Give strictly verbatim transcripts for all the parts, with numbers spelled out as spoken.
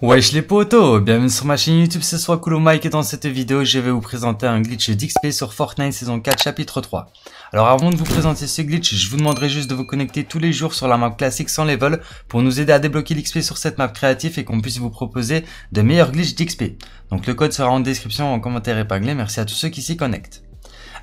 Wesh les potos, bienvenue sur ma chaîne YouTube, c'est Soiscool Mec et dans cette vidéo je vais vous présenter un glitch d'X P sur Fortnite saison quatre chapitre trois. Alors avant de vous présenter ce glitch, je vous demanderai juste de vous connecter tous les jours sur la map classique sans level pour nous aider à débloquer l'X P sur cette map créative et qu'on puisse vous proposer de meilleurs glitches d'X P. Donc le code sera en description, en commentaire épinglé, merci à tous ceux qui s'y connectent.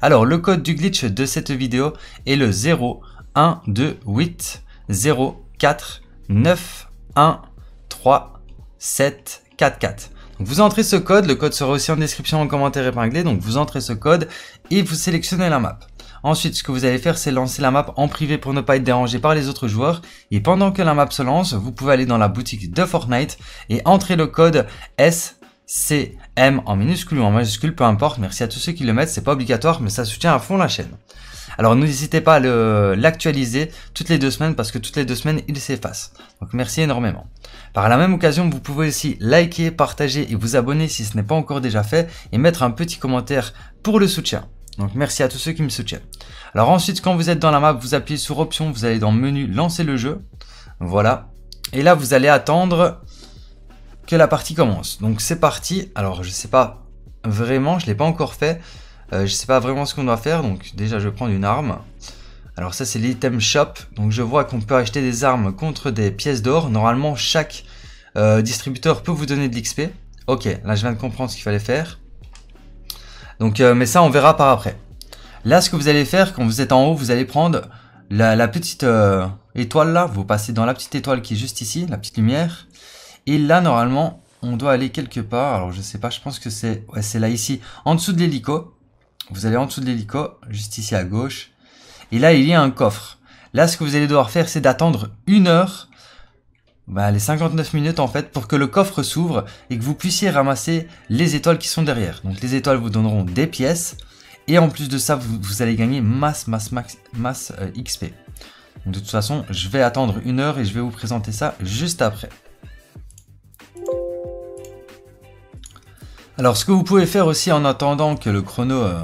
Alors le code du glitch de cette vidéo est le zéro un deux huit zéro quatre neuf un trois sept quatre quatre. Donc vous entrez ce code, le code sera aussi en description, en commentaire épinglé, donc vous entrez ce code et vous sélectionnez la map. Ensuite, ce que vous allez faire, c'est lancer la map en privé pour ne pas être dérangé par les autres joueurs. Et pendant que la map se lance, vous pouvez aller dans la boutique de Fortnite et entrer le code S C M en minuscule ou en majuscule, peu importe. Merci à tous ceux qui le mettent, c'est pas obligatoire, mais ça soutient à fond la chaîne. Alors n'hésitez pas à l'actualiser toutes les deux semaines parce que toutes les deux semaines il s'efface. Donc merci énormément. Par la même occasion, vous pouvez aussi liker, partager et vous abonner si ce n'est pas encore déjà fait et mettre un petit commentaire pour le soutien. Donc merci à tous ceux qui me soutiennent. Alors ensuite, quand vous êtes dans la map, vous appuyez sur option, vous allez dans menu lancer le jeu. Voilà. Et là vous allez attendre que la partie commence. Donc c'est parti. Alors je sais pas vraiment, je l'ai pas encore fait. Euh, je sais pas vraiment ce qu'on doit faire, donc déjà je vais prendre une arme. Alors ça c'est l'item shop, donc je vois qu'on peut acheter des armes contre des pièces d'or. Normalement chaque euh, distributeur peut vous donner de l'X P. Ok, là je viens de comprendre ce qu'il fallait faire. Donc euh, mais ça on verra par après. Là ce que vous allez faire quand vous êtes en haut, vous allez prendre la, la petite euh, étoile là. Vous passez dans la petite étoile qui est juste ici, la petite lumière. Et là normalement on doit aller quelque part. Alors je sais pas, je pense que c'est ouais, c'est là ici, en dessous de l'hélico. Vous allez en dessous de l'hélico, juste ici à gauche. Et là, il y a un coffre. Là, ce que vous allez devoir faire, c'est d'attendre une heure, bah, les cinquante-neuf minutes en fait, pour que le coffre s'ouvre et que vous puissiez ramasser les étoiles qui sont derrière. Donc, les étoiles vous donneront des pièces. Et en plus de ça, vous, vous allez gagner masse, masse, max, masse euh, X P. Donc, de toute façon, je vais attendre une heure et je vais vous présenter ça juste après. Alors ce que vous pouvez faire aussi en attendant que le chrono euh,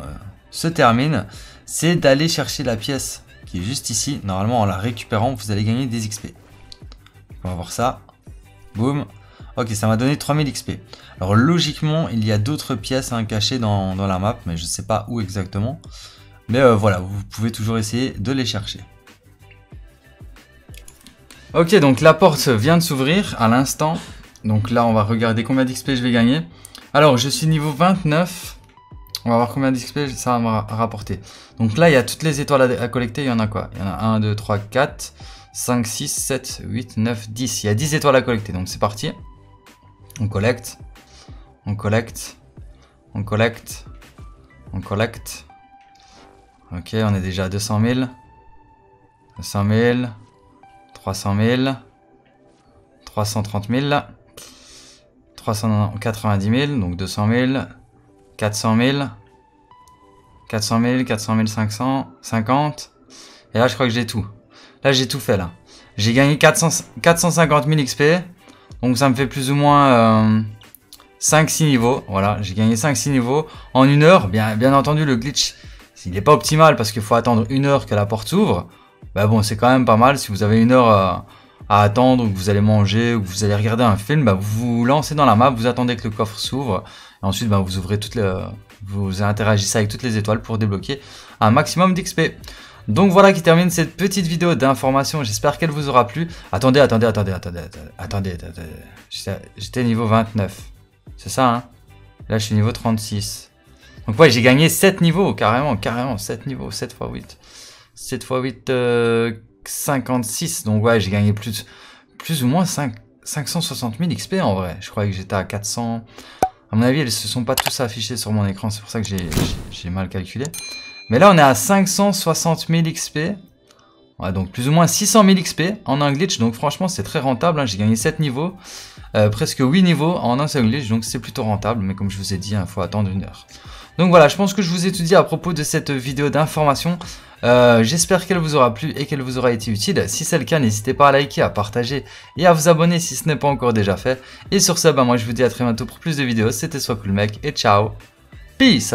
se termine, c'est d'aller chercher la pièce qui est juste ici. Normalement en la récupérant, vous allez gagner des X P. On va voir ça. Boum. Ok, ça m'a donné trois mille X P. Alors logiquement, il y a d'autres pièces hein, cachées dans, dans la map, mais je ne sais pas où exactement. Mais euh, voilà, vous pouvez toujours essayer de les chercher. Ok, donc la porte vient de s'ouvrir à l'instant. Donc là, on va regarder combien d'X P je vais gagner. Alors, je suis niveau vingt-neuf. On va voir combien d'X P ça va rapporter. Donc là, il y a toutes les étoiles à, à collecter. Il y en a quoi? Il y en a un, deux, trois, quatre, cinq, six, sept, huit, neuf, dix. Il y a dix étoiles à collecter. Donc c'est parti. On collecte. On collecte. On collecte. On collecte. Ok, on est déjà à deux cent mille. deux cent mille. trois cent mille. trois cent trente mille. trois cent quatre-vingt-dix mille, donc deux cent mille, quatre cent mille, quatre cent mille, quatre cent mille, cinq cent cinquante, et là je crois que j'ai tout. Là j'ai tout fait là. J'ai gagné quatre cent cinquante mille X P, donc ça me fait plus ou moins euh, cinq six niveaux. Voilà, j'ai gagné cinq six niveaux en une heure. Bien, bien entendu le glitch, il n'est pas optimal parce qu'il faut attendre une heure que la porte s'ouvre. Bah bon, c'est quand même pas mal si vous avez une heure... Euh, à attendre, ou que vous allez manger, ou que vous allez regarder un film, bah vous vous lancez dans la map, vous attendez que le coffre s'ouvre, et ensuite bah vous ouvrez toutes les, vous interagissez avec toutes les étoiles pour débloquer un maximum d'X P. Donc voilà qui termine cette petite vidéo d'information, j'espère qu'elle vous aura plu. Attendez, attendez, attendez, attendez, attendez, attendez, j'étais niveau vingt-neuf, c'est ça hein? Là je suis niveau trente-six. Donc ouais, j'ai gagné sept niveaux, carrément, carrément, sept niveaux, sept fois huit. sept fois huit... Euh... cinquante-six, donc ouais, j'ai gagné plus, plus ou moins cinq cent soixante mille X P en vrai. Je croyais que j'étais à quatre cents. À mon avis, ils ne se sont pas tous affichés sur mon écran, c'est pour ça que j'ai mal calculé. Mais là, on est à cinq cent soixante mille X P. Ouais, donc plus ou moins six cent mille X P en un glitch. Donc franchement, c'est très rentable. Hein. J'ai gagné sept niveaux, euh, presque huit niveaux en un seul glitch. Donc c'est plutôt rentable. Mais comme je vous ai dit, il hein, faut attendre une heure. Donc voilà, je pense que je vous ai tout dit à propos de cette vidéo d'information. Euh, j'espère qu'elle vous aura plu et qu'elle vous aura été utile. Si c'est le cas, n'hésitez pas à liker, à partager et à vous abonner si ce n'est pas encore déjà fait. Et sur ce, bah moi je vous dis à très bientôt pour plus de vidéos. C'était Soiscool Mec et ciao. Peace.